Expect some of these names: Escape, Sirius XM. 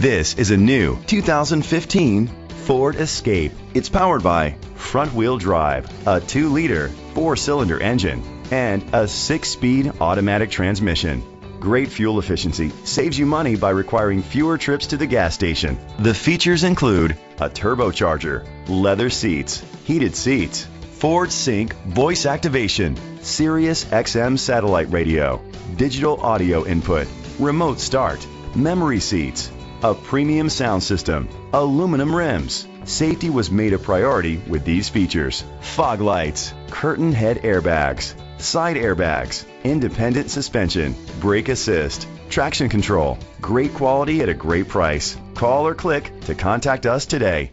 This is a new 2015 Ford Escape. It's powered by front-wheel drive, a 2-liter 4-cylinder engine, and a 6-speed automatic transmission. Great fuel efficiency saves you money by requiring fewer trips to the gas station. The features include a turbocharger, leather seats, heated seats, Ford Sync voice activation, Sirius XM satellite radio, digital audio input, remote start, memory seats, a premium sound system, aluminum rims. Safety was made a priority with these features: fog lights, curtain head airbags, side airbags, independent suspension, brake assist, traction control. Great quality at a great price. Call or click to contact us today.